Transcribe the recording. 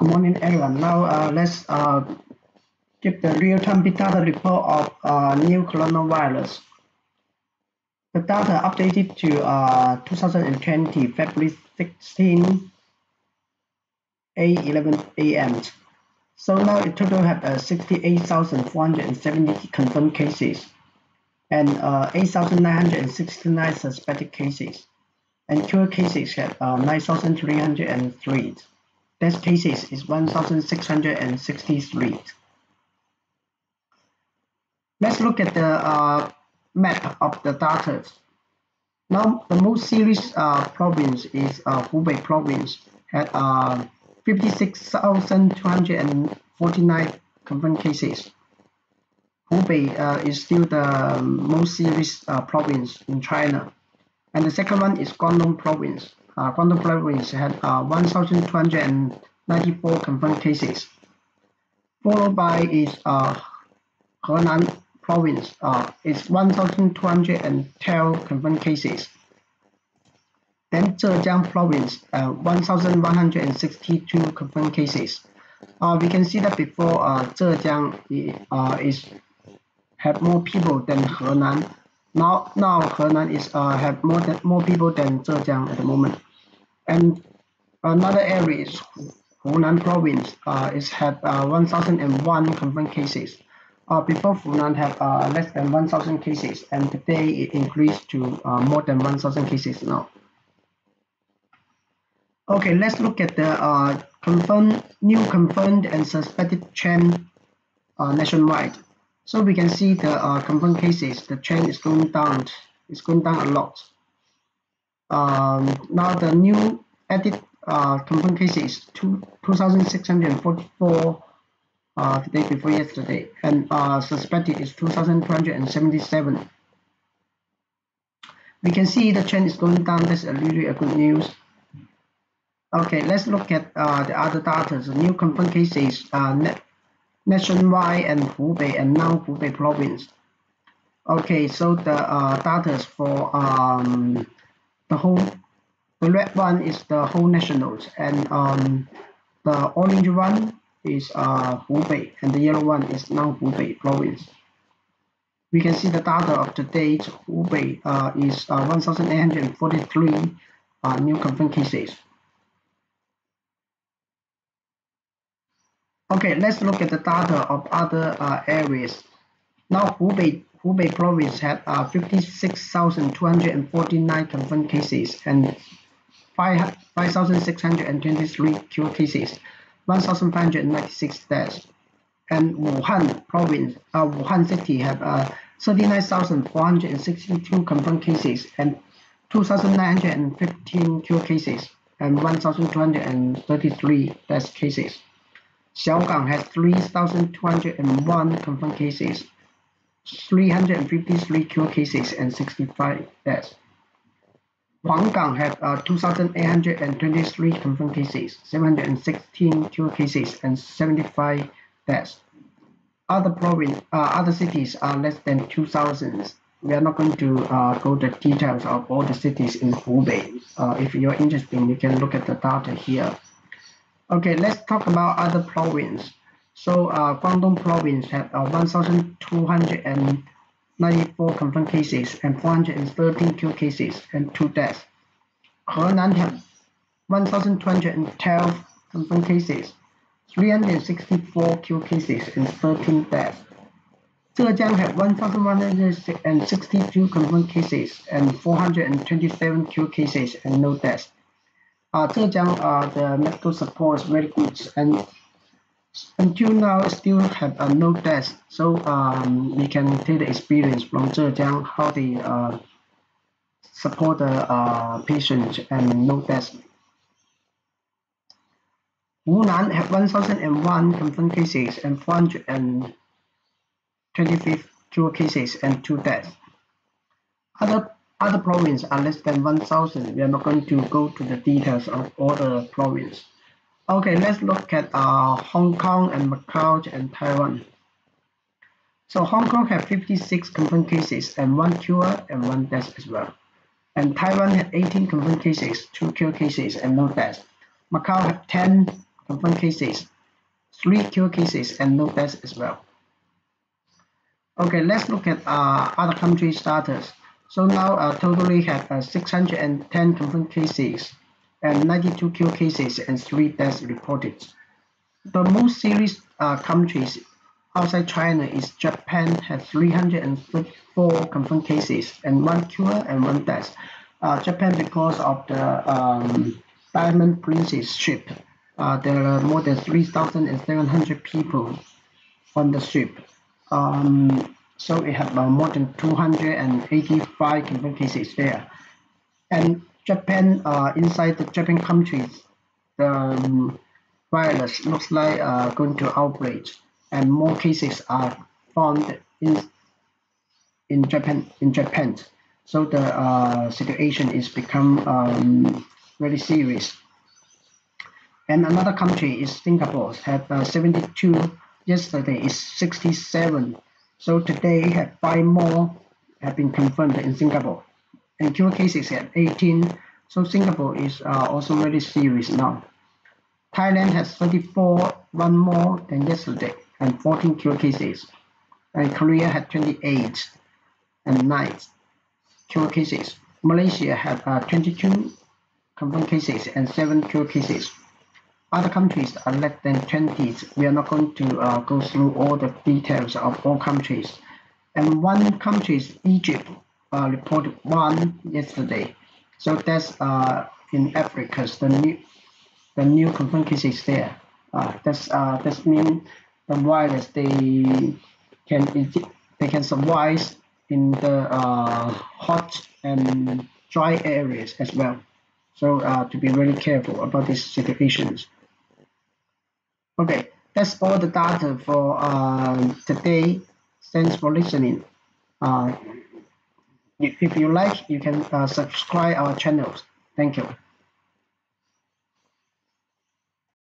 Good morning, everyone. Now let's give the real-time big data report of new coronavirus. The data updated to 2020 February 16, 8:11 a.m. So now in total have 68,470 confirmed cases and 8,969 suspected cases, and cure cases have 9,303. Death cases is 1,663. Let's look at the map of the data. Now, the most serious province is Hubei province, had 56,249 confirmed cases. Hubei is still the most serious province in China. And the second one is Guangdong province. Guangdong province had 1,294 confirmed cases. Followed by is Henan province. It's 1,212 confirmed cases. Then Zhejiang province, 1,162 confirmed cases. We can see that before Zhejiang had more people than Henan. Now Henan is have more people than Zhejiang at the moment, and another area is Henan province. Is had 1,001 confirmed cases. Before Henan have less than 1,000 cases, and today it increased to more than 1,000 cases now. Okay, let's look at the confirmed and suspected trend nationwide. So we can see the confirmed cases, the trend is going down. It's going down a lot. Now the new added confirmed cases, 2,644 the day before yesterday, and suspected is 2,277. We can see the trend is going down. That's really a good news. Okay, let's look at the other data. The new confirmed cases nationwide and Hubei and now Hubei province. Okay, so the data for the red one is the whole nationals, and the orange one is Hubei, and the yellow one is now Hubei province. We can see the data of the date. Hubei is 1,843 new confirmed cases. Okay, let's look at the data of other areas. Now, Hubei province had 56,249 confirmed cases and 5,623 cure cases, 1,596 deaths. And Wuhan province, Wuhan city had 39,462 confirmed cases and 2,915 cure cases and 1,233 death cases. Xiaogang has 3,201 confirmed cases, 353 cure cases, and 65 deaths. Huanggang had 2,823 confirmed cases, 716 cure cases, and 75 deaths. Other cities are less than 2,000. We are not going to go the details of all the cities in Hubei. If you are interested, you can look at the data here. Okay, let's talk about other province. So Guangdong province had 1,294 confirmed cases and 413 cure cases and 2 deaths. Henan had 1,212 confirmed cases, 364 cure cases and 13 deaths. Zhejiang had 1,162 confirmed cases and 427 cure cases and no deaths. Zhejiang, the medical support is very good, and until now still have no deaths. So we can take the experience from Zhejiang how they support the patients and no deaths. Hunan have 1,001 confirmed cases and 425 cure cases and 2 deaths. Other provinces are less than 1,000. We are not going to go to the details of all the provinces. Okay, let's look at Hong Kong and Macau and Taiwan. So Hong Kong had 56 confirmed cases and 1 cure and 1 death as well. And Taiwan had 18 confirmed cases, 2 cure cases and no death. Macau had 10 confirmed cases, 3 cure cases, and no deaths as well. Okay, let's look at other country starters. So now totally have 610 confirmed cases and 92 cure cases and 3 deaths reported. The most serious countries outside China is Japan, has 334 confirmed cases and 1 cure and 1 death. Japan, because of the Diamond Princess ship, there are more than 3,700 people on the ship. So it had more than 285 confirmed cases there. And Japan, inside the Japan countries, the virus looks like going to outbreak, and more cases are found in Japan. So the situation is become very serious. And another country is Singapore, had 72, yesterday is 67. So today had 5 more have been confirmed in Singapore. And cure cases at 18. So Singapore is also very serious now. Thailand has 34, 1 more than yesterday, and 14 cure cases. And Korea had 28 and 9. Cure cases. Malaysia had 22 confirmed cases and 7 cure cases. Other countries are less than 20. We are not going to go through all the details of all countries. And one country is Egypt, reported 1 yesterday. So that's in Africa, the new confirmed cases there. That means the virus, they can survive in the hot and dry areas as well. So to be really careful about these situations. Okay, that's all the data for today. Thanks for listening. If you like, you can subscribe our channels. Thank you.